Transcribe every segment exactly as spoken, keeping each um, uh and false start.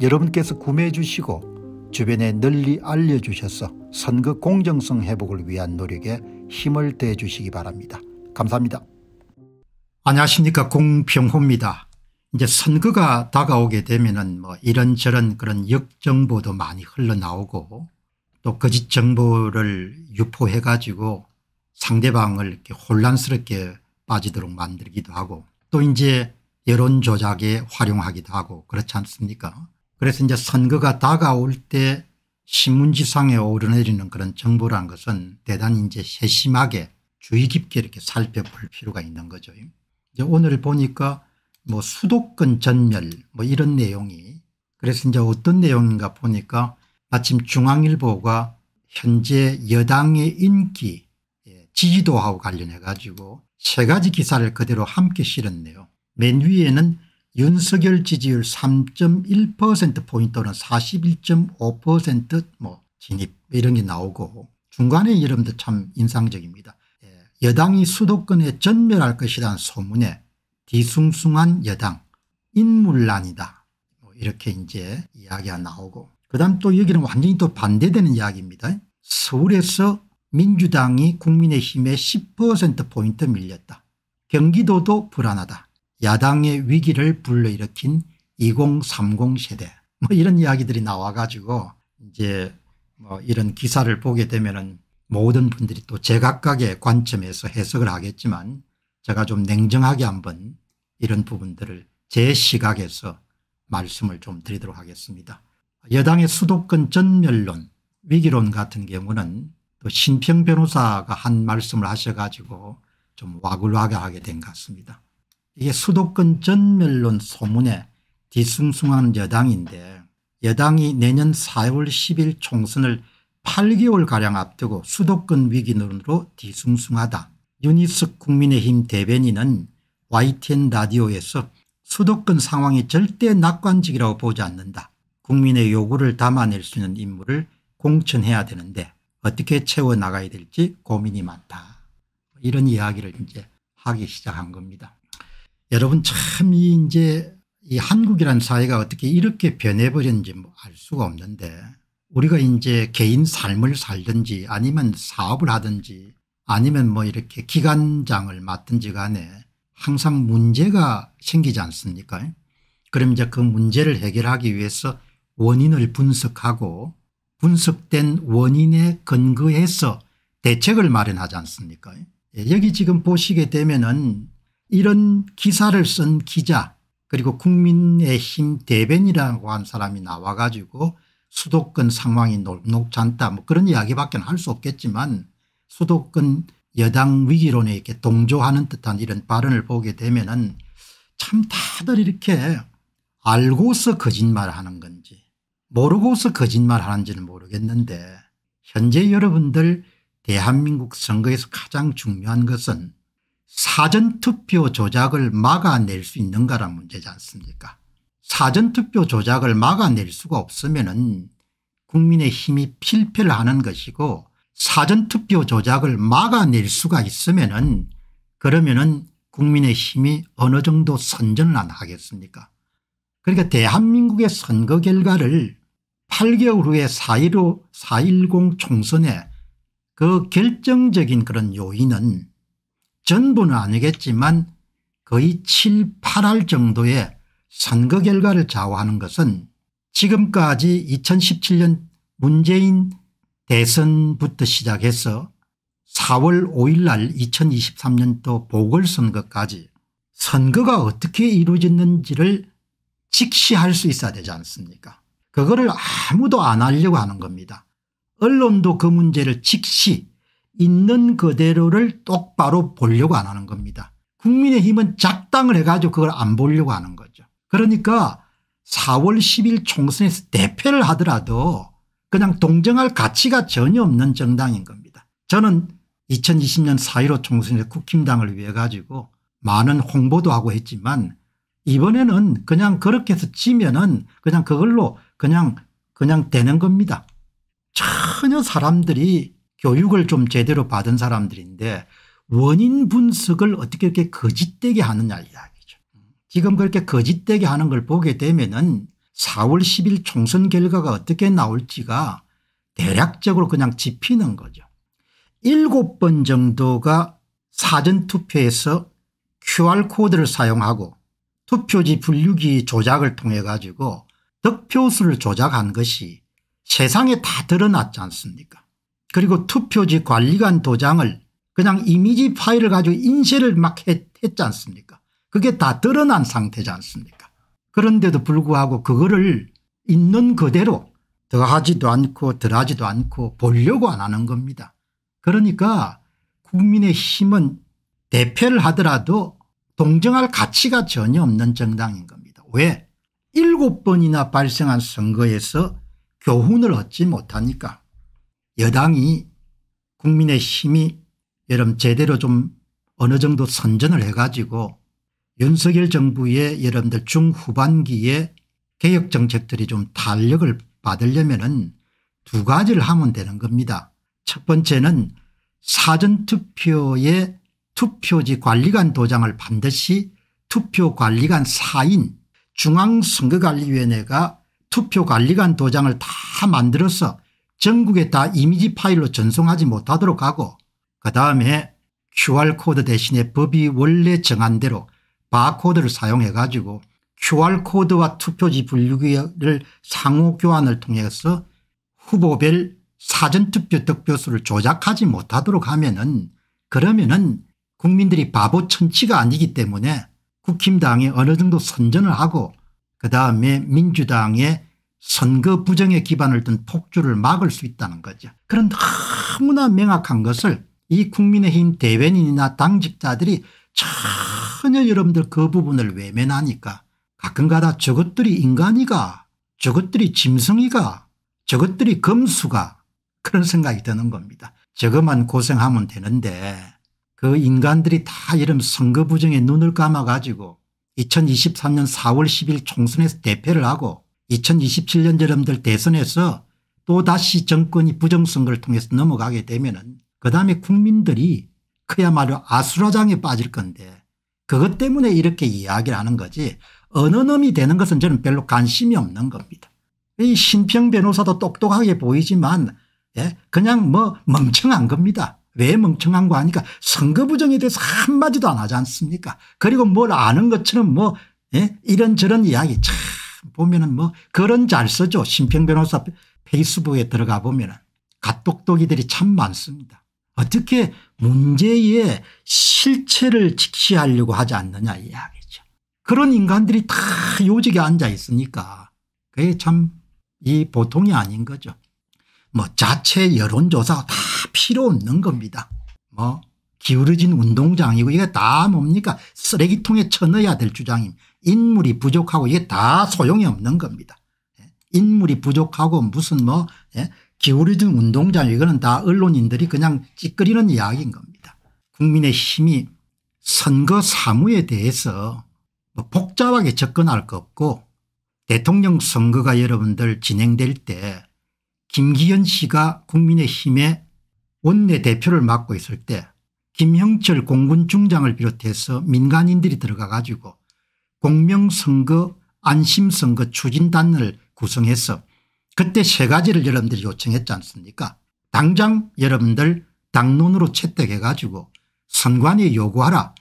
여러분께서 구매해 주시고 주변에 널리 알려주셔서 선거 공정성 회복을 위한 노력에 힘을 더해 주시기 바랍니다. 감사합니다. 안녕하십니까, 공병호입니다. 이제 선거가 다가오게 되면은 뭐 이런저런 그런 역정보도 많이 흘러나오고 또 거짓 정보를 유포해 가지고 상대방을 이렇게 혼란스럽게 빠지도록 만들기도 하고 또 이제 여론 조작에 활용하기도 하고 그렇지 않습니까? 그래서 이제 선거가 다가올 때 신문지상에 오르내리는 그런 정보란 것은 대단히 이제 세심하게 주의 깊게 이렇게 살펴볼 필요가 있는 거죠. 이제 오늘 보니까 뭐 수도권 전멸 뭐 이런 내용이, 그래서 이제 어떤 내용인가 보니까 마침 중앙일보가 현재 여당의 인기 지지도하고 관련해 가지고 세 가지 기사를 그대로 함께 실었네요. 맨 위에는 윤석열 지지율 삼 점 일 퍼센트포인트 또는 사십일 점 오 퍼센트 뭐 진입 이런 게 나오고, 중간에 여러분들 참 인상적입니다. 여당이 수도권에 전멸할 것이라는 소문에 뒤숭숭한 여당 인물난이다 뭐 이렇게 이제 이야기가 나오고, 그다음 또 여기는 완전히 또 반대되는 이야기입니다. 서울에서 민주당이 국민의힘에 십 퍼센트포인트 밀렸다. 경기도도 불안하다. 야당의 위기를 불러일으킨 이공삼공 세대 뭐 이런 이야기들이 나와 가지고 이제 뭐 이런 기사를 보게 되면은 모든 분들이 또 제각각의 관점에서 해석을 하겠지만 제가 좀 냉정하게 한번 이런 부분들을 제 시각에서 말씀을 좀 드리도록 하겠습니다. 여당의 수도권 전멸론, 위기론 같은 경우는 또 신평 변호사가 한 말씀을 하셔 가지고 좀 와글와글하게 된 것 같습니다. 이게 수도권 전멸론 소문에 뒤숭숭한 여당인데, 여당이 내년 사 월 십 일 총선을 팔 개월가량 앞두고 수도권 위기론으로 뒤숭숭하다. 유니숙 국민의힘 대변인은 와이티엔 라디오에서 수도권 상황이 절대 낙관적이라고 보지 않는다. 국민의 요구를 담아낼 수 있는 임무를 공천해야 되는데 어떻게 채워나가야 될지 고민이 많다. 이런 이야기를 이제 하기 시작한 겁니다. 여러분 참 이 이제 이 한국이란 사회가 어떻게 이렇게 변해버렸는지 뭐 알 수가 없는데, 우리가 이제 개인 삶을 살든지 아니면 사업을 하든지 아니면 뭐 이렇게 기관장을 맡든지 간에 항상 문제가 생기지 않습니까? 그럼 이제 그 문제를 해결하기 위해서 원인을 분석하고 분석된 원인에 근거해서 대책을 마련하지 않습니까? 여기 지금 보시게 되면은 이런 기사를 쓴 기자 그리고 국민의힘 대변이라고 한 사람이 나와 가지고 수도권 상황이 녹록지 않다 뭐 그런 이야기밖에 할 수 없겠지만, 수도권 여당 위기론에 이렇게 동조하는 듯한 이런 발언을 보게 되면은 참 다들 이렇게 알고서 거짓말하는 건지 모르고서 거짓말하는지는 모르겠는데, 현재 여러분들 대한민국 선거에서 가장 중요한 것은 사전투표 조작을 막아낼 수 있는가란 문제지 않습니까? 사전투표 조작을 막아낼 수가 없으면은 국민의힘이 필패를 하는 것이고, 사전투표 조작을 막아낼 수가 있으면은 그러면은 국민의힘이 어느 정도 선전을 안 하겠습니까? 그러니까 대한민국의 선거 결과를 팔 개월 후에 사 일오, 사 일공 총선에 그 결정적인 그런 요인은 전부는 아니겠지만 거의 칠, 팔 할 정도의 선거 결과를 좌우하는 것은 지금까지 이천십칠 년 문재인 대선부터 시작해서 사 월 오 일 날 이천이십삼 년도 보궐선거까지 선거가 어떻게 이루어졌는지를 직시할 수 있어야 되지 않습니까? 그거를 아무도 안 하려고 하는 겁니다. 언론도 그 문제를 직시 있는 그대로를 똑바로 보려고 안 하는 겁니다. 국민의힘은 작당을 해가지고 그걸 안 보려고 하는 거죠. 그러니까 사월 십일 총선에서 대패를 하더라도 그냥 동정할 가치가 전혀 없는 정당인 겁니다. 저는 이천이십 년 사 일오 총선에서 국힘당을 위해 가지고 많은 홍보도 하고 했지만 이번에는 그냥 그렇게 해서 지면은 그냥 그걸로 그냥 그냥 되는 겁니다. 전혀 사람들이 교육을 좀 제대로 받은 사람들인데 원인 분석을 어떻게 이렇게 거짓되게 하느냐 이야기죠. 지금 그렇게 거짓되게 하는 걸 보게 되면은 사월 십일 총선 결과가 어떻게 나올지가 대략적으로 그냥 짚히는 거죠. 일곱 번 정도가 사전투표에서 큐알코드를 사용하고 투표지 분류기 조작을 통해 가지고 득표수를 조작한 것이 세상에 다 드러났지 않습니까? 그리고 투표지 관리관 도장을 그냥 이미지 파일을 가지고 인쇄를 막 했지 않습니까? 그게 다 드러난 상태지 않습니까? 그런데도 불구하고 그거를 있는 그대로 더하지도 않고 덜하지도 않고 보려고 안 하는 겁니다. 그러니까 국민의힘은 대패를 하더라도 동정할 가치가 전혀 없는 정당인 겁니다. 왜? 일곱 번이나 발생한 선거에서 교훈을 얻지 못하니까 여당이 국민의힘이 여러분 제대로 좀 어느 정도 선전을 해가지고 윤석열 정부의 여러분들 중후반기에 개혁 정책들이 좀 탄력을 받으려면은 두 가지를 하면 되는 겁니다. 첫 번째는 사전투표에 투표지 관리관 도장을 반드시 투표관리관 사인 중앙선거관리위원회가 투표관리관 도장을 다 만들어서 전국에 다 이미지 파일로 전송하지 못하도록 하고 그다음에 큐알코드 대신에 법이 원래 정한 대로 바코드를 사용해 가지고 큐알코드와 투표지 분류기를 상호 교환을 통해서 후보별 사전투표 득표수를 조작하지 못하도록 하면은 그러면은 국민들이 바보 천치가 아니기 때문에 국힘당이 어느 정도 선전을 하고 그다음에 민주당의 선거 부정에 기반을 둔 폭주를 막을 수 있다는 거죠. 그런 너무나 명확한 것을 이 국민의힘 대변인이나 당직자들이 전혀 여러분들 그 부분을 외면하니까 가끔가다 저것들이 인간이가 저것들이 짐승이가 저것들이 금수가 그런 생각이 드는 겁니다. 저것만 고생하면 되는데 그 인간들이 다 이런 선거 부정에 눈을 감아 가지고 이천이십삼 년 사월 십일 총선에서 대패를 하고 이천이십칠 년 여러분들 대선에서 또다시 정권이 부정선거를 통해서 넘어가게 되면은 그다음에 국민들이 그야말로 아수라장에 빠질 건데 그것 때문에 이렇게 이야기를 하는 거지 어느 놈이 되는 것은 저는 별로 관심이 없는 겁니다. 이 신평 변호사도 똑똑하게 보이지만 예? 그냥 뭐 멍청한 겁니다. 왜 멍청한 거 아니까 선거 부정에 대해서 한마디도 안 하지 않습니까? 그리고 뭘 아는 것처럼 뭐 예? 이런저런 이야기 참 보면은 뭐 그런 잘 써죠. 신평 변호사 페이스북에 들어가 보면은 갓똑똑이들이 참 많습니다. 어떻게 문제의 실체를 직시하려고 하지 않느냐 이야기죠. 그런 인간들이 다 요직에 앉아 있으니까 그게 참 이 보통이 아닌 거죠. 뭐 자체 여론조사 다 필요 없는 겁니다. 뭐 기울어진 운동장이고 이게 다 뭡니까 쓰레기통에 쳐넣어야 될 주장입니다. 인물이 부족하고 이게 다 소용이 없는 겁니다. 인물이 부족하고 무슨 뭐 예? 기울어진 운동장 이거는 다 언론인들이 그냥 찌끄리는 이야기인 겁니다. 국민의힘이 선거 사무에 대해서 뭐 복잡하게 접근할 거 없고 대통령 선거가 여러분들 진행될 때 김기현 씨가 국민의힘의 원내대표를 맡고 있을 때 김형철 공군 중장을 비롯해서 민간인들이 들어가 가지고 공명선거 안심선거 추진단을 구성해서 그때 세 가지를 여러분들이 요청했지 않습니까? 당장 여러분들 당론으로 채택해 가지고 선관위에 요구하라.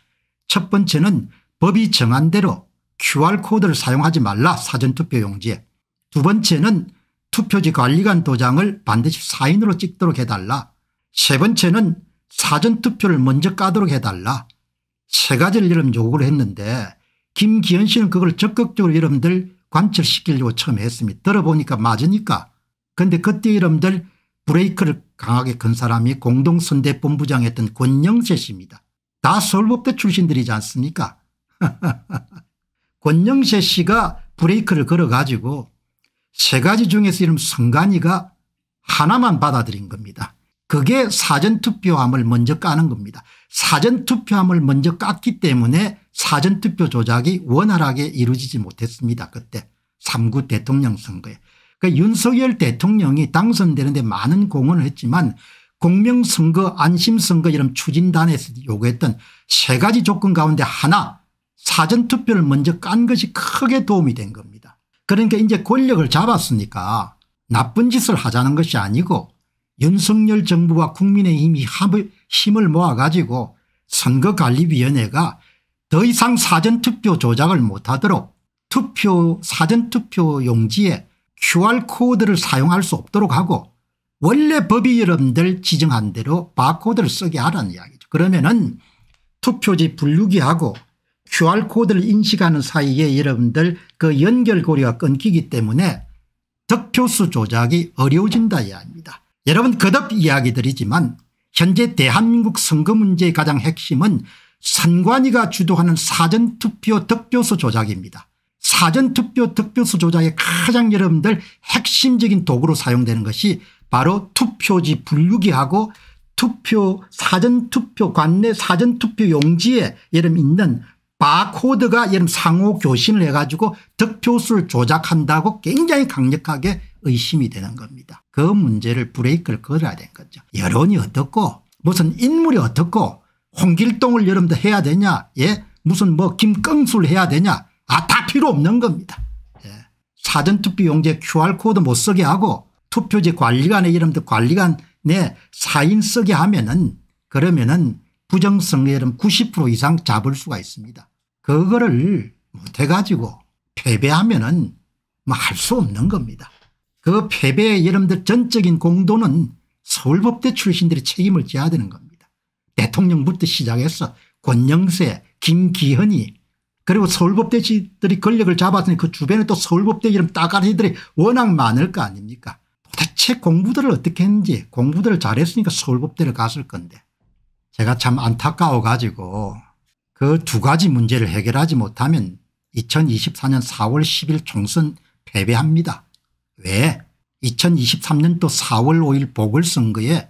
첫 번째는 법이 정한 대로 큐알코드를 사용하지 말라 사전투표 용지에. 두 번째는 투표지 관리관 도장을 반드시 사인으로 찍도록 해달라. 세 번째는 사전투표를 먼저 까도록 해달라. 세 가지를 여러분 요구를 했는데 김기현 씨는 그걸 적극적으로 여러분들 관철시키려고 처음에 했습니다. 들어보니까 맞으니까. 그런데 그때 여러분들 브레이크를 강하게 건 사람이 공동선대본부장했던 권영세 씨입니다. 다 서울법대 출신들이지 않습니까? 권영세 씨가 브레이크를 걸어가지고 세 가지 중에서 이름 선관위가 하나만 받아들인 겁니다. 그게 사전투표함을 먼저 까는 겁니다. 사전투표함을 먼저 깠기 때문에 사전투표 조작이 원활하게 이루어지지 못했습니다. 그때 삼구 대통령 선거에. 그러니까 윤석열 대통령이 당선되는 데 많은 공헌을 했지만 공명선거 안심선거 이런 추진단에서 요구했던 세 가지 조건 가운데 하나 사전투표를 먼저 깐 것이 크게 도움이 된 겁니다. 그러니까 이제 권력을 잡았으니까 나쁜 짓을 하자는 것이 아니고 윤석열 정부와 국민의힘이 힘을 모아 가지고 선거관리위원회가 더 이상 사전투표 조작을 못하도록 투표 사전투표 용지에 큐알코드를 사용할 수 없도록 하고 원래 법이 여러분들 지정한 대로 바코드를 쓰게 하라는 이야기죠. 그러면은 투표지 분류기하고 큐알코드를 인식하는 사이에 여러분들 그 연결고리가 끊기기 때문에 득표수 조작이 어려워진다 이야기입니다. 여러분 거듭 이야기드리지만 현재 대한민국 선거 문제의 가장 핵심은 선관위가 주도하는 사전투표 득표수 조작입니다. 사전투표 득표수 조작의 가장 여러분들 핵심적인 도구로 사용되는 것이 바로 투표지 분류기하고 투표 사전투표 관내 사전투표 용지에 여러분 있는 바코드가 여러분 상호 교신을 해가지고 득표수를 조작한다고 굉장히 강력하게 의심이 되는 겁니다. 그 문제를 브레이크를 걸어야 된 거죠. 여론이 어떻고 무슨 인물이 어떻고 홍길동을 여러분들 해야 되냐, 예, 무슨 뭐 김껑수를 해야 되냐, 아, 다 필요 없는 겁니다. 예. 사전투표 용지에 큐알코드 못 쓰게 하고 투표지 관리관의 여러분들 관리관 내 사인 쓰게 하면은 그러면은 부정성의 여러분 구십 퍼센트 이상 잡을 수가 있습니다. 그거를 못해가지고 패배하면은 뭐 할 수 없는 겁니다. 그 패배의 여러분들 전적인 공도는 서울법대 출신들이 책임을 져야 되는 겁니다. 대통령부터 시작해서 권영세, 김기현이 그리고 서울법대들이 권력을 잡았으니 그 주변에 또 서울법대 이름 따가리들이 워낙 많을 거 아닙니까? 도대체 공부들을 어떻게 했는지 공부들을 잘했으니까 서울법대를 갔을 건데 제가 참 안타까워 가지고 그 두 가지 문제를 해결하지 못하면 이천이십사년 사월 십일 총선 패배합니다. 왜? 이천이십삼년도 사월 오일 보궐선거에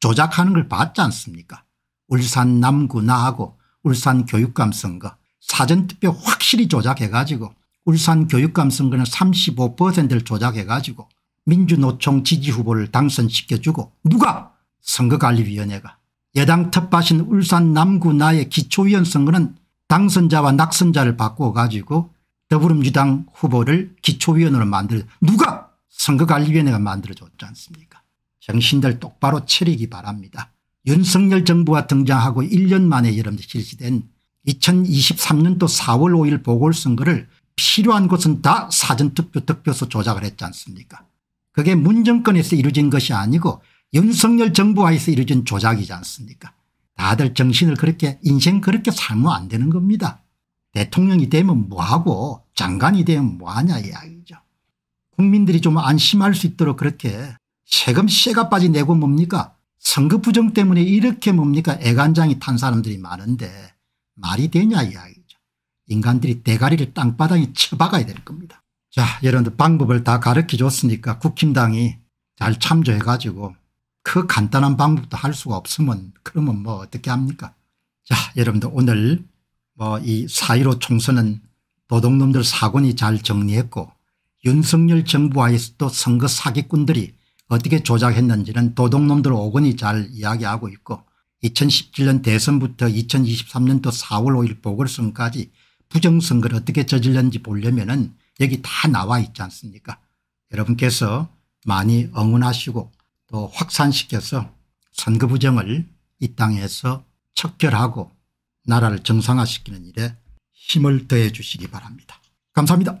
조작하는 걸 봤지 않습니까? 울산 남구나하고 울산 교육감 선거 사전투표 확실히 조작해가지고 울산 교육감 선거는 삼십오 퍼센트를 조작해가지고 민주노총 지지후보를 당선시켜주고 누가? 선거관리위원회가. 여당 텃밭인 울산 남구나의 기초위원 선거는 당선자와 낙선자를 바꿔가지고 더불어민주당 후보를 기초위원으로 만들 누가? 선거관리위원회가 만들어줬지 않습니까? 정신들 똑바로 차리기 바랍니다. 윤석열 정부가 등장하고 일 년 만에 여러분들 실시된 이천이십삼년도 사월 오일 보궐선거를 필요한 곳은 다 사전투표 득표수 조작을 했지 않습니까? 그게 문정권에서 이루어진 것이 아니고 윤석열 정부하에서 이루어진 조작이지 않습니까? 다들 정신을 그렇게 인생 그렇게 살면 안 되는 겁니다. 대통령이 되면 뭐하고 장관이 되면 뭐하냐 이야기죠. 국민들이 좀 안심할 수 있도록 그렇게 세금 쇠가빠지 내고 뭡니까? 선거 부정 때문에 이렇게 뭡니까? 애간장이 탄 사람들이 많은데 말이 되냐 이야기죠. 인간들이 대가리를 땅바닥에 쳐박아야 될 겁니다. 자, 여러분들 방법을 다 가르쳐 줬으니까 국힘당이 잘 참조해 가지고 그 간단한 방법도 할 수가 없으면 그러면 뭐 어떻게 합니까? 자, 여러분들 오늘 뭐 이 사 일오 총선은 도둑놈들 사건이 잘 정리했고 윤석열 정부하에서도 선거 사기꾼들이 어떻게 조작했는지는 도둑놈들 오건이 잘 이야기하고 있고 이천십칠년 대선부터 이천이십삼년도 사월 오일 보궐선거까지 부정선거를 어떻게 저질렀는지 보려면은 여기 다 나와 있지 않습니까? 여러분께서 많이 응원하시고 또 확산시켜서 선거 부정을 이 땅에서 척결하고 나라를 정상화시키는 일에 힘을 더해 주시기 바랍니다. 감사합니다.